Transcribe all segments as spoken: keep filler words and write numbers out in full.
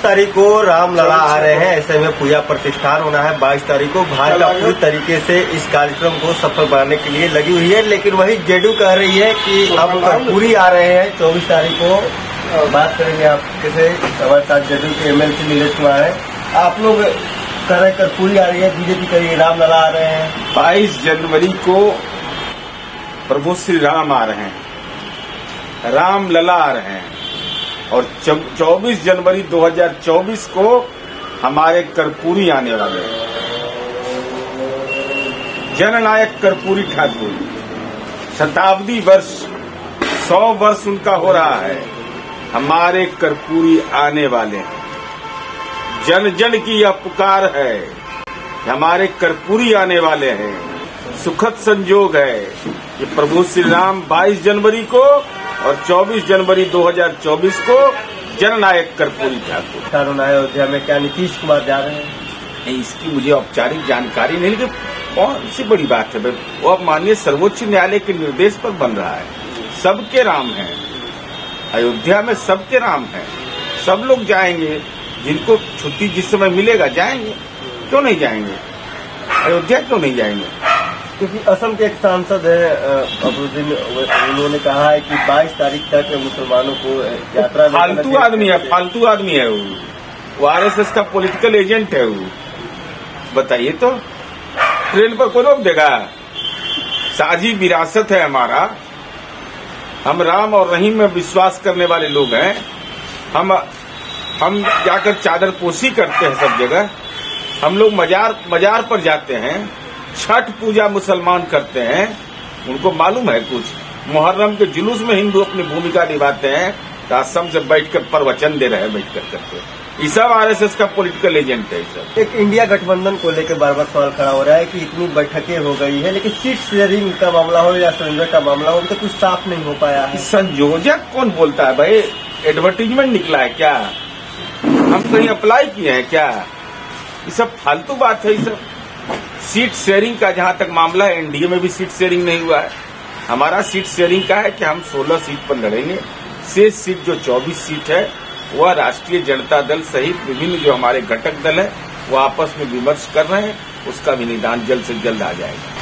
बाईस तारीख को राम लला आ रहे हैं, ऐसे में पूजा प्रतिष्ठान होना है बाईस तारीख को। भाजपा पूरी तरीके से इस कार्यक्रम को सफल बनाने के लिए लगी हुई है, लेकिन वही जेडीयू कह रही है कि अब कर्पूरी आ रहे हैं चौबीस तारीख को। बात करेंगे आप किसे, हमारे साथ जेडीयू के M L C Neeraj Kumar है। आप लोग कह रहे कर्पूरी आ रही है, बीजेपी कह रही है राम लला आ रहे हैं। बाईस जनवरी को प्रभु श्री राम आ रहे हैं, राम लला आ रहे हैं, और चौबीस जनवरी दो हज़ार चौबीस को हमारे कर्पूरी आने वाले हैं। जननायक कर्पूरी ठाकुर शताब्दी वर्ष सौ वर्ष उनका हो रहा है, हमारे कर्पूरी आने वाले हैं। जन जन की यह पुकार है, हमारे कर्पूरी आने वाले हैं। सुखद संयोग है कि प्रभु श्री राम बाईस जनवरी को और चौबीस जनवरी दो हज़ार चौबीस को जननायक कर्पूरी ठाकुर अयोध्या में। क्या नीतीश कुमार जा रहे हैं, इसकी मुझे औपचारिक जानकारी नहीं, लेकिन कौन सी बड़ी बात है। वो अब माननीय सर्वोच्च न्यायालय के निर्देश पर बन रहा है। सबके राम हैं अयोध्या में, सबके राम हैं, सब लोग जाएंगे। जिनको छुट्टी जिस समय मिलेगा जाएंगे, क्यों नहीं जाएंगे अयोध्या, क्यों नहीं जाएंगे। क्योंकि असम के एक सांसद है अबरुद्दीन, उन्होंने कहा है कि बाईस तारीख तक मुसलमानों को यात्रा। फालतू आदमी है, फालतू आदमी है वो, आर एस एस का पॉलिटिकल एजेंट है वो। बताइए तो ट्रेन पर कोई रोक देगा। साझी विरासत है हमारा, हम राम और रहीम में विश्वास करने वाले लोग हैं। हम हम जाकर चादर पोशी करते हैं सब जगह। हम लोग मजार मजार पर जाते हैं, छठ पूजा मुसलमान करते हैं, उनको मालूम है कुछ। मुहर्रम के जुलूस में हिंदू अपनी भूमिका निभाते हैं, तो असम से बैठकर प्रवचन दे रहे हैं, बैठकर करते। ये सब आर एस एस का पॉलिटिकल एजेंट है सब। एक इंडिया गठबंधन को लेकर बार बार सवाल खड़ा हो रहा है कि इतनी बैठकें हो गई है, लेकिन सीट शेयरिंग का मामला हो या संयोजक का मामला हो, अभी तक कुछ साफ नहीं हो पाया है। संयोजक कौन बोलता है भाई, एडवर्टीजमेंट निकला है क्या, हम कहीं अप्लाई किए हैं क्या। ये सब फालतू बात है। ये सब सीट शेयरिंग का जहां तक मामला है, एन डी ए में भी सीट शेयरिंग नहीं हुआ है। हमारा सीट शेयरिंग का है कि हम सोलह सीट पर लड़ेंगे, शेष सीट जो चौबीस सीट है वह राष्ट्रीय जनता दल सहित विभिन्न जो हमारे घटक दल है वो आपस में विमर्श कर रहे हैं, उसका भी निदान जल्द से जल्द आ जाएगा।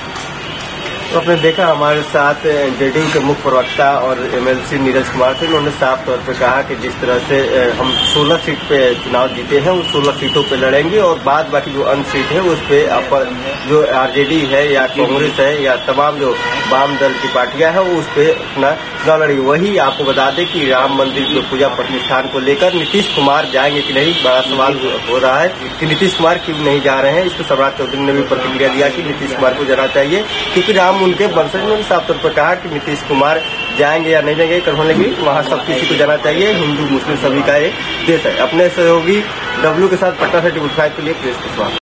तो आपने देखा हमारे साथ जेडीयू के मुख्य प्रवक्ता और M L C Neeraj Kumar थे। उन्होंने साफ तौर पर कहा कि जिस तरह से हम सोलह सीट पे चुनाव जीते हैं, उन सोलह सीटों पे लड़ेंगे और बाद बाकी जो अन्य सीट है उस पे अपन जो आर जे डी है या कांग्रेस है या तमाम जो वाम दल की पार्टियां हैं उस पे अपना चुनाव लड़ेंगे। वही आपको बता दें कि राम मंदिर में पूजा प्रतिष्ठान को लेकर नीतीश कुमार जाएंगे कि नहीं, बड़ा सवाल हो रहा है कि नीतीश कुमार क्यों नहीं जा रहे हैं। इस पर सुब्रत चौधरी ने भी प्रतिक्रिया दिया कि नीतीश कुमार को जाना चाहिए, क्योंकि राम उनके बंशज। उन्होंने साफ तौर पर कहा कि नीतीश कुमार जाएंगे या नहीं जाएंगे, करने की वहां सब किसी को जाना चाहिए, हिंदू मुस्लिम सभी का एक देश है। अपने सहयोगी डब्ल्यू के साथ पटना से टीवी फाइव के लिए प्रेस के स्वागत।